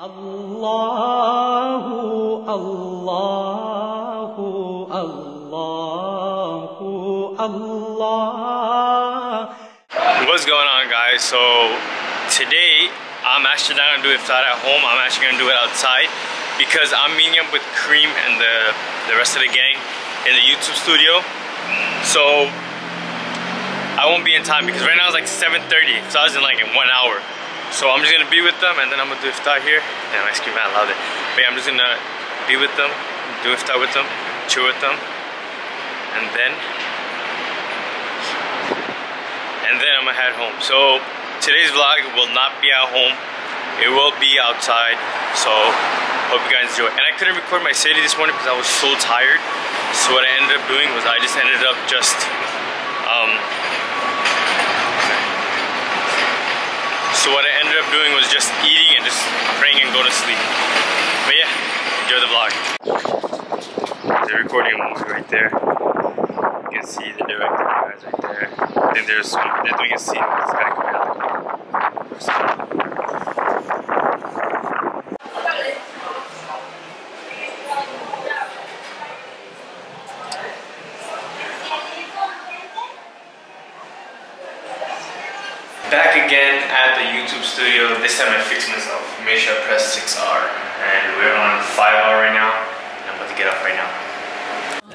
Allahu, Allahu, Allahu, Allah. What's going on, guys? So today I'm actually not gonna do iftar at home. I'm actually gonna do it outside because I'm meeting up with Kareem and the rest of the gang in the YouTube studio. So I won't be in time because right now it's like 7:30. So I was in like in 1 hour. So I'm just gonna be with them and then I'm gonna do iftar here. Damn, I screamed out loud. But yeah, I'm just gonna be with them, do iftar with them, chill with them, and then I'm gonna head home. So today's vlog will not be at home. It will be outside. So hope you guys enjoy. And I couldn't record my city this morning because I was so tired. So what I ended up doing was I just ended up just eating and just praying and go to sleep. But yeah, enjoy the vlog. They're recording a movie right there. You can see the director guys right there. I think they're doing a scene with this guy coming out of the car. Back again at the YouTube studio. This time I fixed myself. Make sure I press 6R. And we're on 5R right now. And I'm about to get up right now.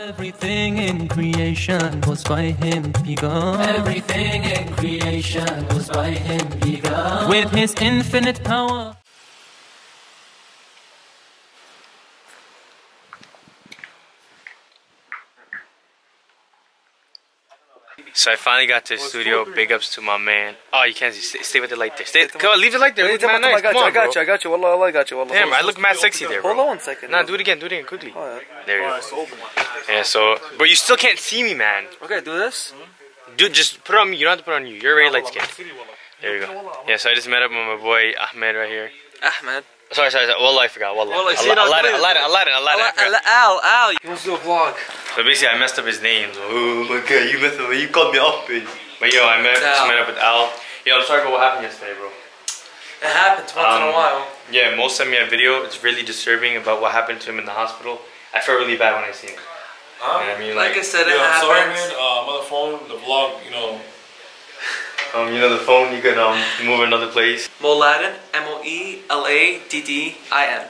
Everything in creation was by him begun. Everything in creation was by him begun. With his infinite power. So I finally got to the studio. Big ups to my man. Oh, you can't see. Stay with the light there. Stay, come on, leave the light there. It looks mad nice. Come on, bro. I got you. Wallah, I got you. Wallah. Damn, I look mad sexy there, bro. Hold on a second. Nah, do it again, quickly. There you go. Yeah, so, but you still can't see me, man. Okay, do this. Dude, just put it on me. You don't have to put it on you. You're already light skinned. There you go. Yeah, so I just met up with my boy Ahmed right here. Ahmed. Sorry. Wallah, I forgot. Wallah. Aladdin. Ow. He wants to do a vlog. So basically, I messed up his name. Oh my god, you messed up. You called me off, bitch. But yo, I met up with Al. Yo, I'm sorry about what happened yesterday, bro. It happens once in a while. Yeah, Mo sent me a video. It's really disturbing about what happened to him in the hospital. I felt really bad when I seen him. I mean, like I said, it happens. Sorry, man. I'm on the phone. The vlog, you know. You know the phone. You can move another place. Mo Eladdin. M-O-E-L-A-D-D-I-N.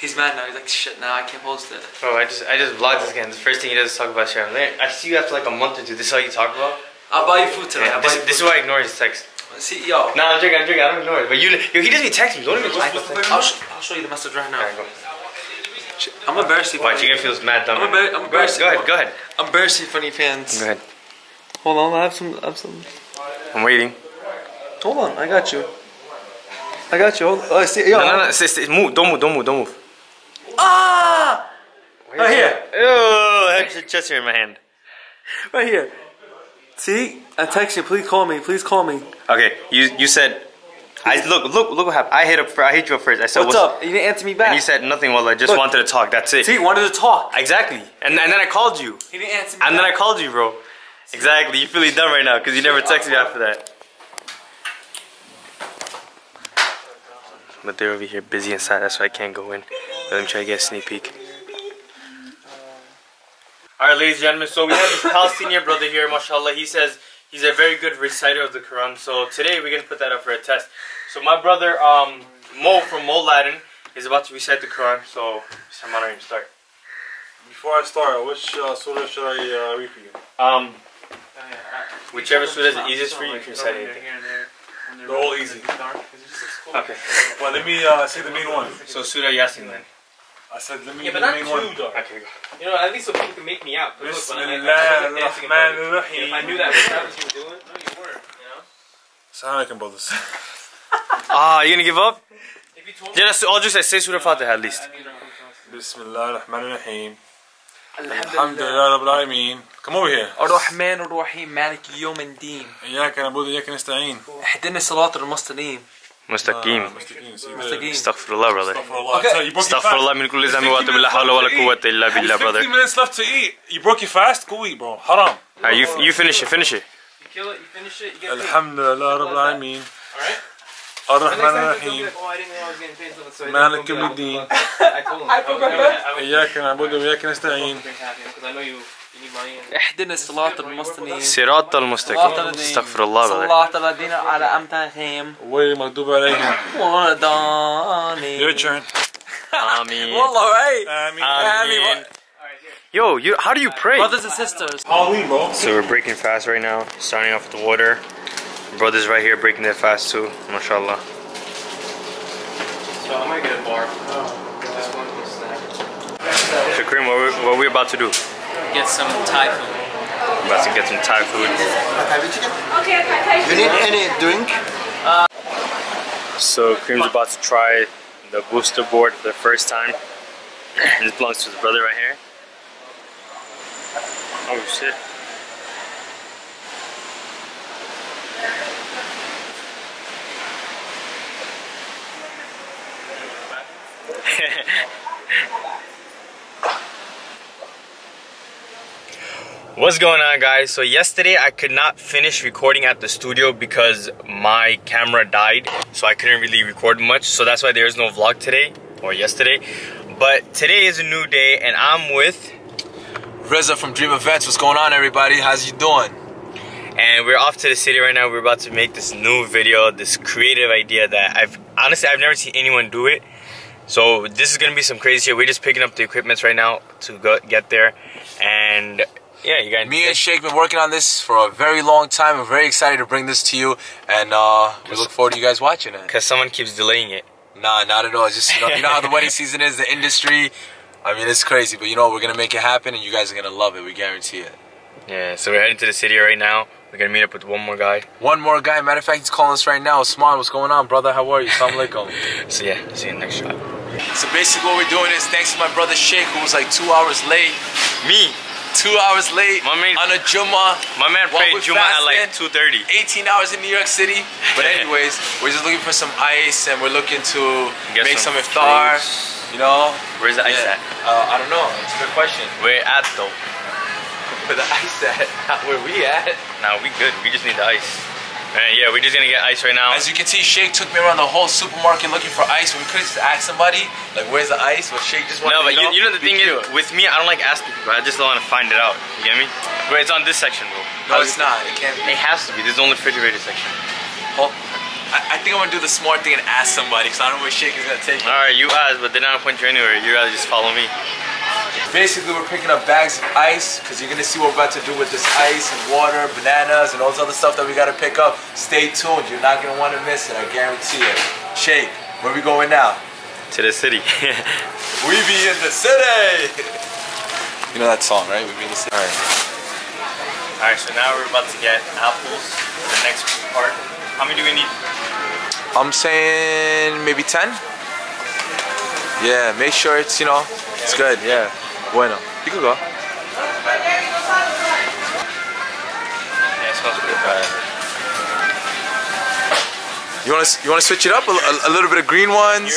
He's mad now. He's like, shit, now I can't post it. Bro, I just vlogged this again. The first thing he does is talk about sharing. I see you after like a month or two. This is all you talk about? I'll buy you food today. Yeah, this is why I ignore his text. See, yo. Nah, I'm joking. I don't ignore it. But yo, he doesn't even text me. Don't even like I'll show you the message right now. Right, go. I'm embarrassing. Watch, you're gonna feel mad dumb. I'm embarrassing. Go ahead. I'm embarrassing funny fans. Go ahead. Hold on, I have some. I'm waiting. Hold on, I got you. Hold on. Oh, see, yo. No. Stay. Move. Don't move. Ah! Right here. Oh, I have chest here in my hand. Right here. See? I text you. Please call me. Okay. You said. Please. I look what happened. I hit you up first. I said what's up? You didn't answer me back. And you said nothing. Well, I just wanted to talk. That's it. See, wanted to talk. Exactly. And then I called you. He didn't answer me. And back. Then I called you, bro. See? Exactly. You're feeling dumb right now because you never texted me after that. But they're over here busy inside. That's why I can't go in. Let me try to get a sneak peek. Alright, ladies and gentlemen, so we have this Palestinian brother here, mashallah. He says he's a very good reciter of the Quran. So today we're going to put that up for a test. So my brother, Mo from Mo Eladdin, is about to recite the Quran. So, Bismillahirrahmanirrahim, start. Before I start, which surah should I read for you? Whichever surah is the easiest for you, you can recite anything. They're all easy. Okay. Well, let me say the main one. So, Surah Yasin then. I said, let me do the main one. Okay, go. You know, at least some people can make me out. Bismillahirrahmanirrahim. If I knew that was what you were doing, no, you weren't, you know? Assalamu alaikum, brothers. Ah, you're gonna give up? If you told me. Yeah, I'll just say Surah Fatiha at least. Bismillahirrahmanirrahim. Alhamdulillah Rabbil Alameen. Come over here. Ar-Rahman Ar-Rahim Malik Yawm Al-Din. Iyaka na'budu wa iyaka nasta'in. Ihdina Siratal Mustaqim. Mustaqim. Astaghfirullah, brother. Astaghfirullah min kulli dhanbin wa la hawla wa la quwwata illa billah, brother. 15 minutes left to eat. You broke your fast? Go eat, bro. Haram. You finish it. You kill it. You finish it. Alhamdulillah Rabbil Alameen. All right. الرحمن الرحيم مالك يوم الدين إياك نعبد وإياك نستعين اهدنا الصراط المستقيم صراط المستقيم استغفر الله صراط الذين أنعمت عليهم غير المغضوب عليهم ولا الضالين آمين والله أي آمين Yo, how do you pray? Brothers and sisters. So we're breaking fast right now, starting off with the water. Brothers right here breaking their fast too, mashallah. So I might get a bar. Just one little snack. So Kareem, what are we about to do? Get some Thai food. I'm about to get some Thai food. Okay, Thai food. You need any drink? So Kareem's about to try the booster board for the first time. This belongs to his brother right here. Oh shit. What's going on, guys? So yesterday I could not finish recording at the studio because my camera died, so I couldn't really record much. So that's why there's no vlog today or yesterday, but today is a new day and I'm with Reza from Dream Events. What's going on, everybody? How's you doing? And we're off to the city right now. We're about to make this new video, this creative idea that I've never seen anyone do it. So this is gonna be some crazy shit. We're just picking up the equipments right now to go get there, and yeah, you guys. Me and Sheikh been working on this for a very long time. I'm very excited to bring this to you, and we look forward to you guys watching it. Cause someone keeps delaying it. Nah, not at all. It's just you know how the wedding season is, the industry. I mean, it's crazy, but you know we're gonna make it happen, and you guys are gonna love it. We guarantee it. Yeah. So we're heading to the city right now. We're gonna meet up with one more guy. One more guy. Matter of fact, he's calling us right now. Osman, what's going on, brother? How are you? Assalamu alaikum. So yeah, see you next shot. So basically what we're doing is thanks to my brother Sheikh, who was like 2 hours late. Me? 2 hours late, my man, on a Jummah. My man prayed Jummah at like 2:30. 18 hours in New York City. But anyways, we're just looking for some ice, and we're looking to make some iftar. You know? Where's the ice at? I don't know. It's a good question. Where at though? Where the ice at? Not where we at. Nah, we good. We just need the ice. And yeah, we're just gonna get ice right now. As you can see, Sheikh took me around the whole supermarket looking for ice. We could just ask somebody, like, where's the ice? But Sheikh just wanted to know. You know the thing is, with me, I don't like asking people. I just don't want to find it out. You get me? But it's on this section, bro. No, it's not. It can't be. It has to be. This is the only refrigerator section. Well, I think I'm gonna do the smart thing and ask somebody, because I don't know where Sheikh is gonna take me. Alright, you ask, but they're not gonna point you anywhere. You guys just follow me. Basically, we're picking up bags of ice because you're gonna see what we're about to do with this ice and water, bananas, and all this other stuff that we gotta pick up. Stay tuned, you're not gonna wanna miss it, I guarantee it. Sheikh, where we going now? To the city. We be in the city! You know that song, right? We be in the city. Alright. Alright, so now we're about to get apples for the next part. How many do we need? I'm saying maybe 10? Yeah, make sure it's, you know, it's good, yeah. Bueno. You can go. Yeah, it smells pretty bad. You wanna switch it up? A little bit of green ones?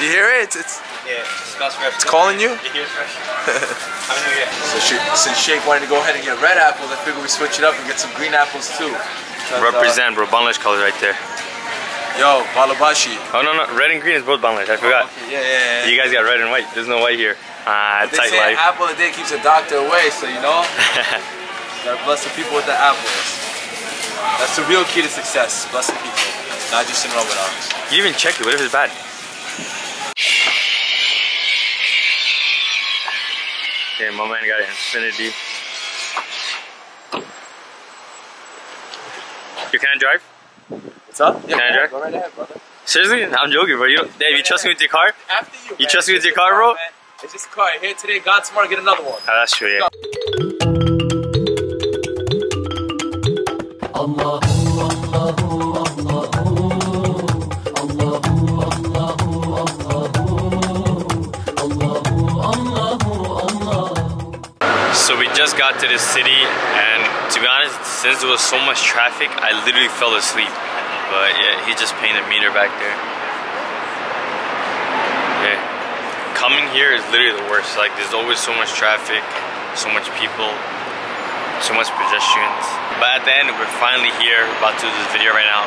You hear it? It's yeah, it smells fresh. It's calling you? It hears fresh. I mean, yeah. So since Sheikh wanted to go ahead and get red apples, I figured we switch it up and get some green apples too. Represent, bro. Bangladesh colors right there. Yo, Balabashi. Oh no, red and green is both Bangladesh, I forgot. Oh, okay. yeah. You guys got red and white, there's no white here. They tight say life. Apple a day keeps a doctor away, so you know. Gotta bless the people with the apples. That's the real key to success, blessing people. Not just in Ramadan. You even checked it, what if it's bad? Okay, my man got an infinity. You can't drive? What's up? Yeah, can I drive? Go right ahead, brother. Seriously? I'm joking, bro. Dave, you trust me with your car? After you, man. You trust me with your car, bro? Man. It's just a car. Here today, gone tomorrow, get another one. Oh, that's true, yeah. So we just got to the city, and to be honest, since there was so much traffic, I literally fell asleep. But yeah, he just painted a meter back there. Okay. Coming here is literally the worst. Like, there's always so much traffic, so much people, so much pedestrians. But at the end, we're finally here. We're about to do this video right now.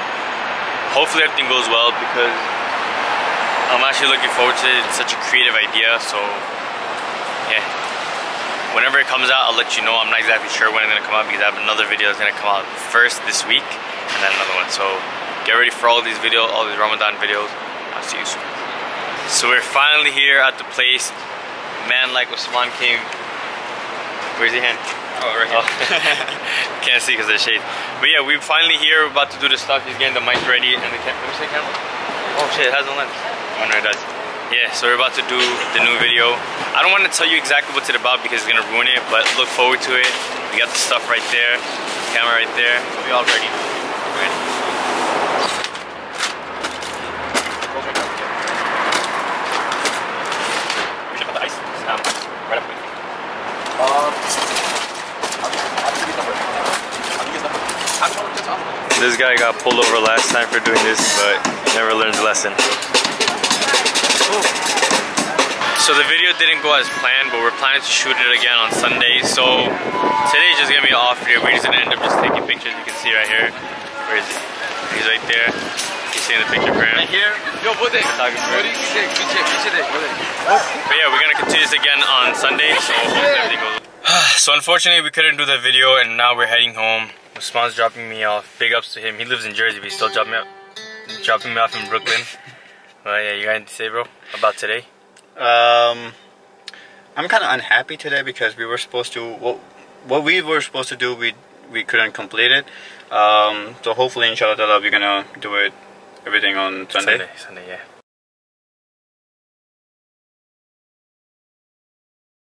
hopefully everything goes well, because I'm actually looking forward to it. It's such a creative idea, so yeah. Whenever it comes out, I'll let you know. I'm not exactly sure when it's gonna come out because I have another video that's gonna come out first this week, and then another one. So get ready for all these videos, all these Ramadan videos. I'll see you soon. So we're finally here at the place. Man, like Osman came. Where's the hand? Oh, right here. Oh. Can't see because of the shade. But yeah, we're finally here. We're about to do the stuff. He's getting the mic ready and the camera. Let me see the camera. Oh shit, it has no lens. Oh no, it does. Yeah, so we're about to do the new video. I don't want to tell you exactly what's it about because it's gonna ruin it, but look forward to it. We got the stuff right there, the camera right there. We'll be all ready. This guy got pulled over last time for doing this, but never learned a lesson. Ooh. So the video didn't go as planned, but we're planning to shoot it again on Sunday. So today's just gonna be an off day. We're just gonna end up just taking pictures. You can see right here. Where is he? He's right there. He's seeing the picture for him. Right here. Yo, what is it? But yeah, we're gonna continue this again on Sunday. So hopefully everything goes. So unfortunately, we couldn't do the video, and now we're heading home. Osman's dropping me off. Big ups to him. He lives in Jersey, but he's still dropping me off in Brooklyn. Well, yeah, you got anything to say, bro, about today? I'm kind of unhappy today because we were supposed to what we were supposed to do, we couldn't complete it. So hopefully, inshallah, we're gonna do it everything on Sunday. Sunday, yeah.